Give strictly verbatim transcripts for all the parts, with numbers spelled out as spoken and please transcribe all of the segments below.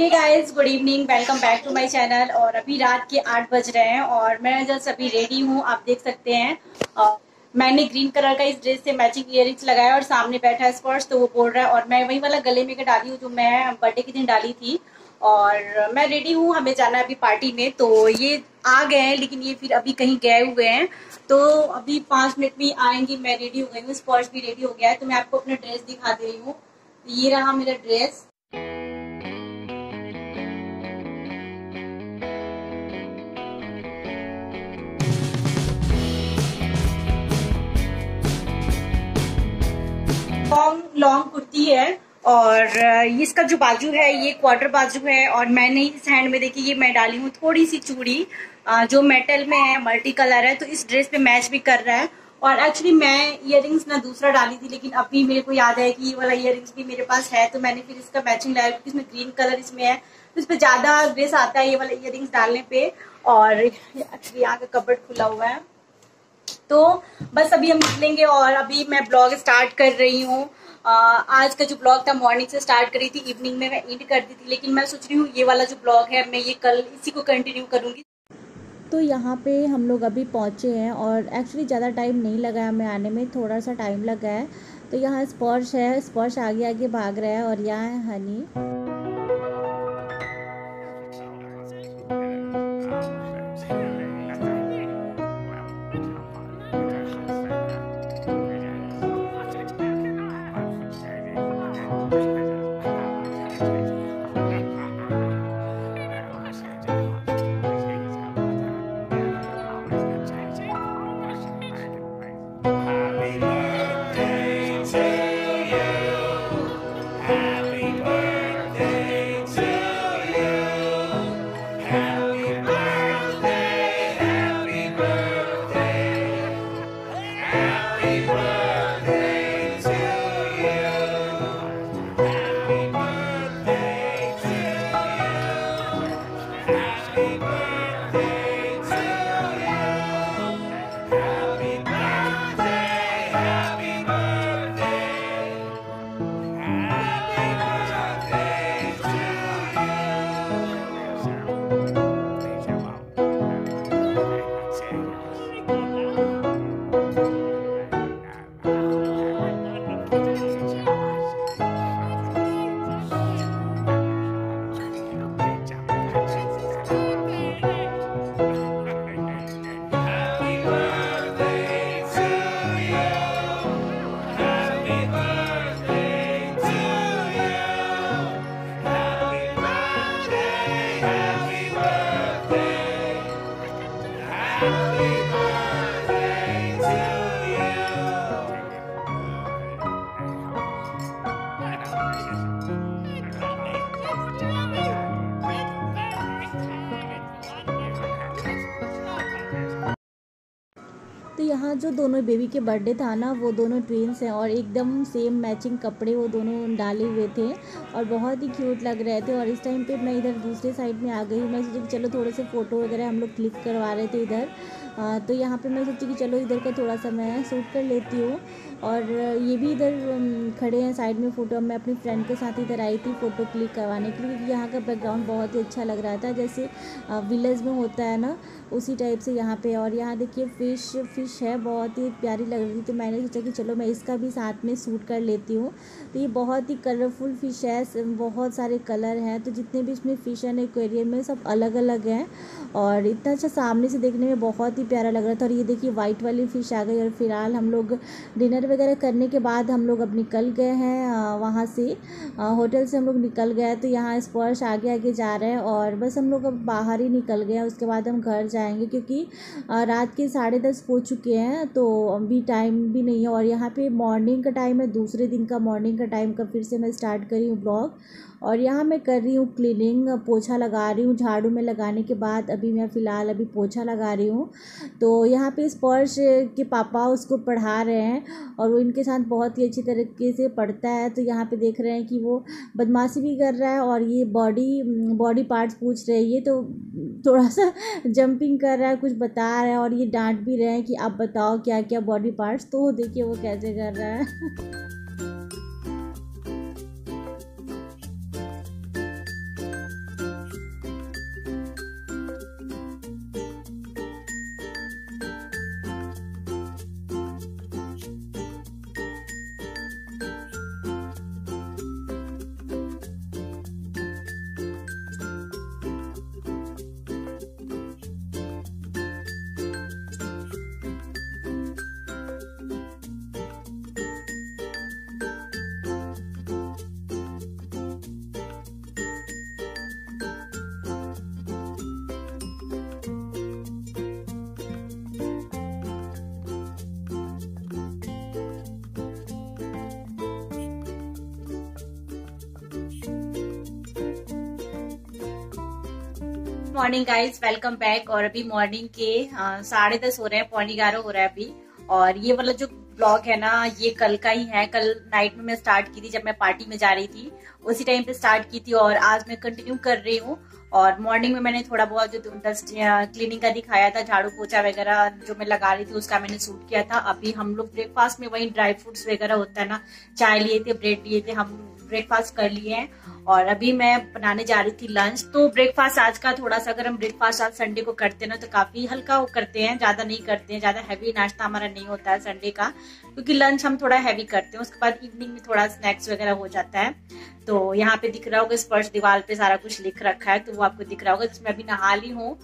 Hey guys, good evening, welcome back to my channel. और अभी रात के आठ बज रहे हैं और मैं जस्ट अभी रेडी हूँ, आप देख सकते हैं। और मैंने ग्रीन कलर का इस ड्रेस से मैचिंग ईयररिंग्स लगाया और सामने बैठा है स्पर्श, तो वो बोल रहा है। और मैं वही वाला गले में डाली हूँ जो मैं बर्थडे के दिन डाली थी। और मैं रेडी हूँ, हमें जाना है अभी पार्टी में। तो ये आ गए हैं, लेकिन ये फिर अभी कहीं गए हुए हैं, तो अभी पाँच मिनट में आएंगी। मैं रेडी हो गई हूँ, स्पर्श भी रेडी हो गया है, तो मैं आपको अपना ड्रेस दिखा दे रही हूँ। ये रहा मेरा ड्रेस। लॉन्ग लॉन्ग कुर्ती है और इसका जो बाजू है ये क्वार्टर बाजू है। और मैंने इस हैंड में देखी, ये मैं डाली हूँ थोड़ी सी चूड़ी जो मेटल में है, मल्टी कलर है, तो इस ड्रेस पे मैच भी कर रहा है। और एक्चुअली मैं इयररिंग्स ना दूसरा डाली थी, लेकिन अभी मेरे को याद है कि ये वाला इयररिंग्स भी मेरे पास है, तो मैंने फिर इसका मैचिंग लाया क्योंकि इसमें ग्रीन कलर इसमें है, तो इस पर ज्यादा ग्रेस आता है ये वाला इयररिंग्स डालने पे। और एक्चुअली यहाँ का कबर्ड खुला हुआ है, तो बस अभी हम निकलेंगे। और अभी मैं ब्लॉग स्टार्ट कर रही हूँ। आज का जो ब्लॉग था मॉर्निंग से स्टार्ट करी थी, इवनिंग में मैं एंड कर दी थी, लेकिन मैं सोच रही हूँ ये वाला जो ब्लॉग है मैं ये कल इसी को कंटिन्यू करूँगी। तो यहाँ पे हम लोग अभी पहुँचे हैं और एक्चुअली ज़्यादा टाइम नहीं लगा है हमें आने में, थोड़ा सा टाइम लगा है। तो यहाँ स्पर्श है, स्पर्श आगे आगे भाग रहा है और यहाँ है हनी। तो यहाँ जो दोनों बेबी के बर्थडे था ना, वो दोनों ट्विन्स हैं और एकदम सेम मैचिंग कपड़े वो दोनों डाले हुए थे और बहुत ही क्यूट लग रहे थे। और इस टाइम पे मैं इधर दूसरे साइड में आ गई हूँ, मैं सोची कि चलो थोड़े से फ़ोटो वगैरह हम लोग क्लिक करवा रहे थे इधर। आ, तो यहाँ पे मैं सोची कि चलो इधर का थोड़ा सा मैं शूट कर लेती हूँ। और ये भी इधर खड़े हैं साइड में फ़ोटो। मैं अपनी फ्रेंड के साथ इधर आई थी फ़ोटो क्लिक करवाने के लिए क्योंकि यहाँ का बैकग्राउंड बहुत ही अच्छा लग रहा था, जैसे विलेज में होता है ना, उसी टाइप से यहाँ पे। और यहाँ देखिए फ़िश फ़िश है, बहुत ही प्यारी लग रही थी, तो मैंने सोचा कि चलो मैं इसका भी साथ में शूट कर लेती हूँ। तो ये बहुत ही कलरफुल फ़िश है, बहुत सारे कलर हैं, तो जितने भी इसमें फ़िश हैं एक्वेरियम में सब अलग अलग हैं। और इतना अच्छा सामने से देखने में बहुत ही प्यारा लग रहा था। और ये देखिए वाइट वाली फ़िश आ गई। और फिलहाल हम लोग डिनर वगैरह करने के बाद हम लोग अब निकल गए हैं वहाँ से, होटल से हम लोग निकल गए। तो यहाँ स्पर्श आगे आगे जा रहे हैं और बस हम लोग अब बाहर ही निकल गए हैं। उसके बाद हम घर जाएंगे क्योंकि रात के साढ़े दस हो चुके हैं, तो अभी टाइम भी नहीं है। और यहाँ पे मॉर्निंग का टाइम है, दूसरे दिन का मॉर्निंग का टाइम का फिर से मैं स्टार्ट करी हूँ ब्लॉग। और यहाँ मैं कर रही हूँ क्लीनिंग, पोछा लगा रही हूँ। झाड़ू में लगाने के बाद अभी मैं फ़िलहाल अभी पोछा लगा रही हूँ। तो यहाँ पे स्पर्श के पापा उसको पढ़ा रहे हैं और वो इनके साथ बहुत ही अच्छी तरीके से पढ़ता है। तो यहाँ पे देख रहे हैं कि वो बदमाशी भी कर रहा है और ये बॉडी बॉडी पार्ट्स पूछ रहे हैं, ये तो थोड़ा सा जंपिंग कर रहा है, कुछ बता रहा है और ये डांट भी रहे हैं कि आप बताओ क्या क्या बॉडी पार्ट्स। तो देखिए वो कैसे कर रहा है। Morning guys, welcome back. और अभी मॉर्निंग के साढ़े दस हो रहे हैं, पौने ग्यारह हो रहा है अभी। और ये वाला जो ब्लॉग है ना, ये कल का ही है। कल नाइट में मैं स्टार्ट की थी, जब मैं पार्टी में जा रही थी उसी टाइम पे स्टार्ट की थी, और आज मैं कंटिन्यू कर रही हूँ। और मॉर्निंग में मैंने थोड़ा बहुत जो डस्ट क्लीनिंग का दिखाया था, झाड़ू पोछा वगैरह जो मैं लगा रही थी उसका मैंने शूट किया था। अभी हम लोग ब्रेकफास्ट में वही ड्राई फ्रूट्स वगैरह होता है ना, चाय लिए थे, ब्रेड लिए थे, हम ब्रेकफास्ट कर लिए हैं। और अभी मैं बनाने जा रही थी लंच। तो ब्रेकफास्ट आज का थोड़ा सा, अगर हम ब्रेकफास्ट आज संडे को करते हैं ना तो काफी हल्का वो करते हैं, ज्यादा नहीं करते हैं, ज्यादा हैवी नाश्ता हमारा नहीं होता है संडे का, क्योंकि लंच हम थोड़ा हैवी करते हैं। उसके बाद इवनिंग में थोड़ा स्नैक्स वगैरह हो जाता है। तो यहाँ पे दिख रहा होगा स्पर्श, दीवार पे सारा कुछ लिख रखा है तो वो आपको दिख रहा होगा, जिसमें अभी नहा ली हूँ।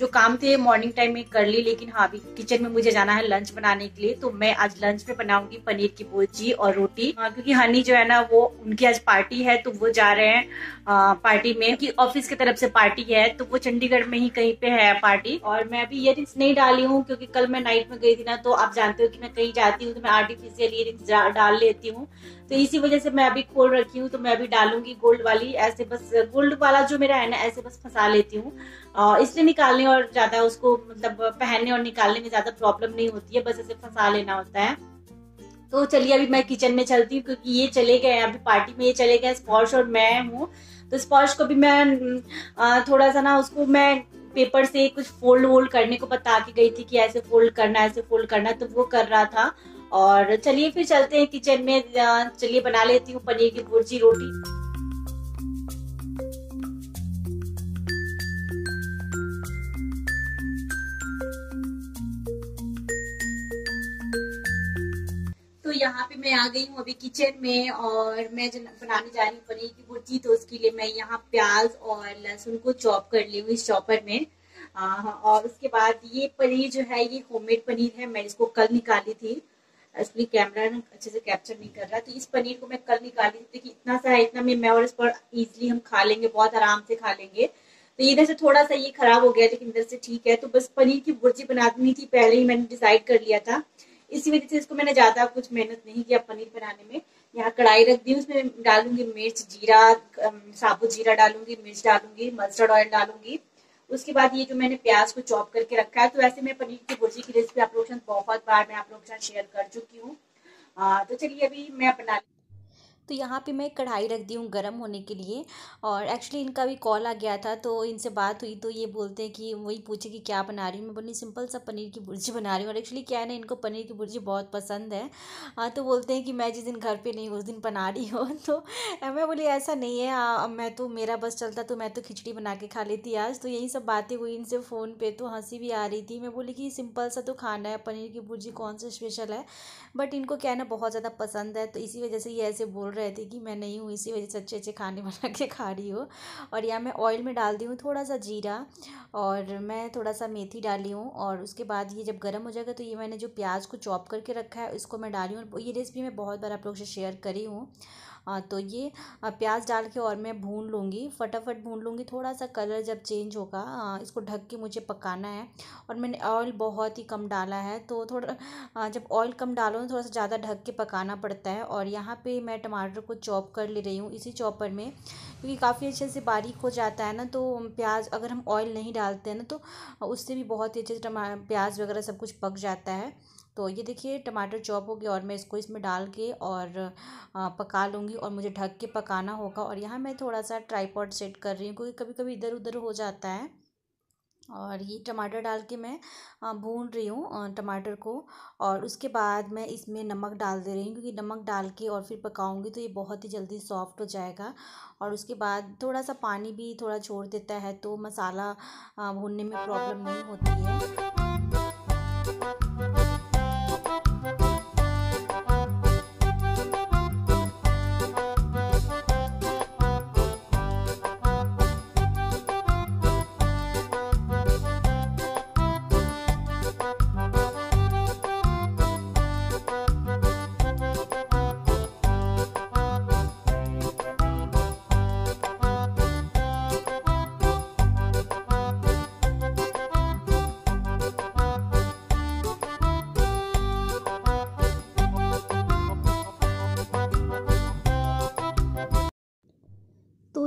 जो काम थे मॉर्निंग टाइम में कर ली, लेकिन हाँ अभी किचन में मुझे जाना है लंच बनाने के लिए। तो मैं आज लंच में बनाऊंगी पनीर की भुर्जी और रोटी, क्योंकि हनी जो है ना वो उनकी आज पार्टी है, तो वो जा रहे हैं पार्टी में, कि ऑफिस की तरफ से पार्टी है, तो वो चंडीगढ़ में ही कहीं पे है पार्टी। और मैं अभी ईयरिंग्स नहीं डाली हूँ, क्योंकि कल मैं नाइट में गई थी ना, तो आप जानते हो कि मैं कहीं जाती हूँ तो मैं आर्टिफिशियल ईयरिंग्स डाल लेती हूँ, तो इसी वजह से मैं अभी खोल रखी हूँ। तो मैं अभी डालूंगी गोल्ड वाली, ऐसे बस गोल्ड वाला जो मेरा है ना ऐसे बस फंसा लेती हूँ, इसलिए निकालने और ज्यादा उसको मतलब पहनने और निकालने में ज्यादा प्रॉब्लम नहीं होती है, बस ऐसे फंसा लेना होता है। तो चलिए अभी मैं किचन में चलती हूँ, क्योंकि ये चले गए अभी पार्टी में, ये चले गए स्पर्श और मैं हूँ। तो स्पर्श को भी मैं थोड़ा सा ना, उसको मैं पेपर से कुछ फोल्ड वोल्ड करने को बता के गई थी कि ऐसे फोल्ड करना ऐसे फोल्ड करना, तो वो कर रहा था। और चलिए फिर चलते हैं किचन में, चलिए बना लेती हूँ पनीर की भुर्जी रोटी। यहाँ पे मैं आ गई हूँ अभी किचन में, और मैं बनाने जा रही हूँ पनीर की भुर्जी। तो उसके लिए मैं यहाँ प्याज और लहसुन को चॉप कर ली हूँ इस चॉपर में। आ, और उसके बाद ये पनीर जो है ये होममेड पनीर है, मैं इसको कल निकाली थी, इसलिए कैमरा अच्छे से कैप्चर नहीं कर रहा। तो इस पनीर को मैं कल निकाली थी, क्योंकि इतना सा है, इतना में मैं और इस पर ईजिली हम खा लेंगे, बहुत आराम से खा लेंगे। तो इधर से थोड़ा सा ये खराब हो गया, लेकिन इधर से ठीक है। तो बस पनीर की भुर्जी बनानी थी, पहले ही मैंने डिसाइड कर लिया था, इसी वजह से इसको मैंने ज्यादा कुछ मेहनत नहीं किया पनीर बनाने में। यहाँ कढ़ाई रख दी, उसमें डालूंगी मिर्च, जीरा, साबुत जीरा डालूंगी, मिर्च डालूंगी, मस्टर्ड ऑयल डालूंगी। उसके बाद ये जो मैंने प्याज को चॉप करके रखा है, तो ऐसे मैं पनीर की भुर्जी की रेसिपी आप लोगों के साथ बहुत बार मैं आप लोगों के साथ शेयर कर चुकी हूँ। तो चलिए अभी मैं बना, तो यहाँ पे मैं कढ़ाई रख दी हूँ गर्म होने के लिए। और एक्चुअली इनका भी कॉल आ गया था, तो इनसे बात हुई तो ये बोलते हैं कि वही पूछे कि क्या बना रही हूँ। मैं बोली सिंपल सा पनीर की भुर्जी बना रही हूँ। और एक्चुअली क्या है ना, इनको पनीर की भुर्जी बहुत पसंद है। हाँ, तो बोलते हैं कि मैं जिस दिन घर पे नहीं उस दिन बना रही हूँ। तो मैं बोली ऐसा नहीं है, आ, मैं तो मेरा बस चलता तो मैं तो खिचड़ी बना के खा लेती आज। तो यही सब बातें हुई इनसे फ़ोन पर, तो हंसी भी आ रही थी। मैं बोली कि सिंपल सा तो खाना है, पनीर की भुर्जी कौन सा स्पेशल है, बट इनको क्या है ना बहुत ज़्यादा पसंद है, तो इसी वजह से ये ऐसे बोल रहे थे कि मैं नहीं हूँ, इसी वजह से अच्छे अच्छे खाने बना के खा रही हो। और यहाँ मैं ऑयल में डाल दी हूँ थोड़ा सा जीरा, और मैं थोड़ा सा मेथी डाली हूँ। और उसके बाद ये जब गर्म हो जाएगा तो ये मैंने जो प्याज को चॉप करके रखा है उसको मैं डाली हूँ। ये रेसिपी मैं बहुत बार आप लोग से शेयर करी हूँ। तो ये प्याज डाल के और मैं भून लूँगी, फटाफट भून लूँगी। थोड़ा सा कलर जब चेंज होगा इसको ढक के मुझे पकाना है। और मैंने ऑयल बहुत ही कम डाला है, तो थोड़ा जब ऑयल कम डालो ना थोड़ा सा ज़्यादा ढक के पकाना पड़ता है। और यहाँ पे मैं टमाटर को चॉप कर ले रही हूँ इसी चॉपर में, क्योंकि काफ़ी अच्छे से बारीक हो जाता है ना। तो प्याज अगर हम ऑयल नहीं डालते हैं ना तो उससे भी बहुत ही अच्छे से टमा प्याज वगैरह सब कुछ पक जाता है। तो ये देखिए टमाटर चॉप हो गया, और मैं इसको इसमें डाल के और पका लूँगी, और मुझे ढक के पकाना होगा। और यहाँ मैं थोड़ा सा ट्राइपॉड सेट कर रही हूँ, क्योंकि कभी कभी इधर उधर हो जाता है। और ये टमाटर डाल के मैं भून रही हूँ टमाटर को, और उसके बाद मैं इसमें नमक डाल दे रही हूँ, क्योंकि नमक डाल के और फिर पकाऊंगी तो ये बहुत ही जल्दी सॉफ्ट हो जाएगा। और उसके बाद थोड़ा सा पानी भी थोड़ा छोड़ देता है, तो मसाला भूनने में प्रॉब्लम नहीं होती है।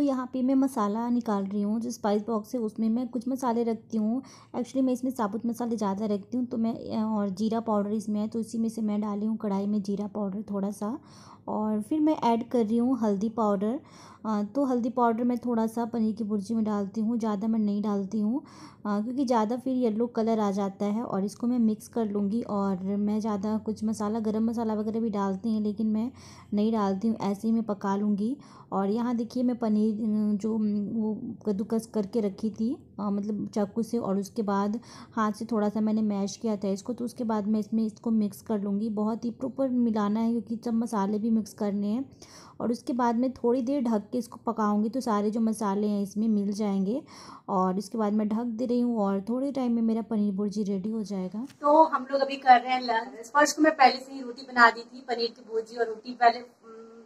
यहाँ पे मैं मसाला निकाल रही हूँ जो स्पाइस बॉक्स है, उसमें मैं कुछ मसाले रखती हूँ। एक्चुअली मैं इसमें साबुत मसाले ज़्यादा रखती हूँ, तो मैं और जीरा पाउडर इसमें है, तो इसी में से मैं डाली हूँ कढ़ाई में जीरा पाउडर थोड़ा सा। और फिर मैं ऐड कर रही हूँ हल्दी पाउडर, तो हल्दी पाउडर मैं थोड़ा सा पनीर की भुर्जी में डालती हूँ, ज़्यादा मैं नहीं डालती हूँ क्योंकि ज़्यादा फिर येलो कलर आ जाता है। और इसको मैं मिक्स कर लूँगी। और मैं ज़्यादा कुछ मसाला गरम मसाला वगैरह भी डालते हैं, लेकिन मैं नहीं डालती हूँ, ऐसे ही मैं पका लूँगी। और यहाँ देखिए मैं पनीर जो वो कद्दूकस करके रखी थी आ, मतलब चाकू से, और उसके बाद हाथ से थोड़ा सा मैंने मैश किया था इसको, तो उसके बाद मैं इसमें इसको मिक्स कर लूँगी। बहुत ही प्रॉपर मिलाना है क्योंकि सब मसाले भी मिक्स करने हैं। और उसके बाद मैं थोड़ी देर ढक के इसको पकाऊंगी, तो सारे जो मसाले हैं इसमें मिल जाएंगे। और इसके बाद मैं ढक दे रही हूँ और थोड़े टाइम में मेरा पनीर भुर्जी रेडी हो जाएगा। तो हम लोग अभी कर रहे हैं लंच। फर्स्ट को मैं पहले से ही रोटी बना दी थी, पनीर की भुर्जी और रोटी। पहले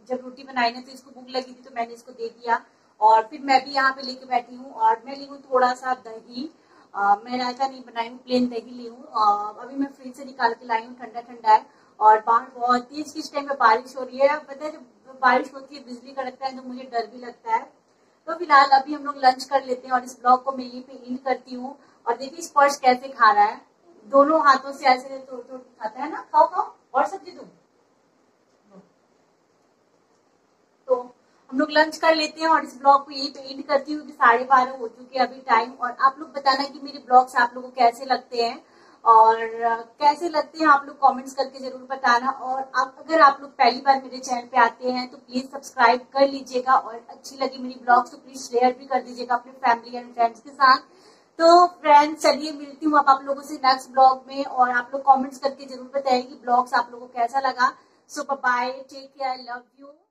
जब रोटी बनाई ना तो इसको भूख लगी थी, तो मैंने इसको दे दिया। और फिर मैं भी यहाँ पे लेके बैठी हूँ और मैं ली हूँ थोड़ा सा दही। आ, मैं रायता नहीं बनाई हूँ, प्लेन दही ली हूँ। अभी मैं फ्रिज से निकाल के लाई हूँ, ठंडा ठंडा है। और बाहर बहुत तेज किस टाइम पे बारिश हो रही है, पता है जब बारिश होती है बिजली कड़कता है तो मुझे डर भी लगता है। तो फिलहाल अभी हम लोग लंच कर लेते हैं और इस ब्लॉग को मैं यहीं पे एंड करती हूँ। और देखिए स्पर्श कैसे खा रहा है, दोनों हाथों से ऐसे तोड़ तोड़ खाता है ना। खाओ खाओ और सब्जी दो। तो हम लोग लंच कर लेते हैं और इस ब्लॉग को यहीं पे एंड करती हूँ कि साढ़े बारह हो चुके हैं अभी टाइम। और आप लोग बताना कि मेरे ब्लॉग्स आप लोगों को कैसे लगते हैं और कैसे लगते हैं आप लोग कमेंट्स करके जरूर बताना। और आप अगर आप लोग पहली बार मेरे चैनल पे आते हैं तो प्लीज सब्सक्राइब कर लीजिएगा। और अच्छी लगी मेरी ब्लॉग्स तो प्लीज शेयर भी कर दीजिएगा अपने फैमिली एंड फ्रेंड्स के साथ। तो फ्रेंड्स चलिए मिलती हूँ आप, आप लोगों से नेक्स्ट ब्लॉग में। और आप लोग कॉमेंट्स करके जरूर बताएंगे ब्लॉग्स आप लोगों को कैसा लगा। So bye, take care, love you.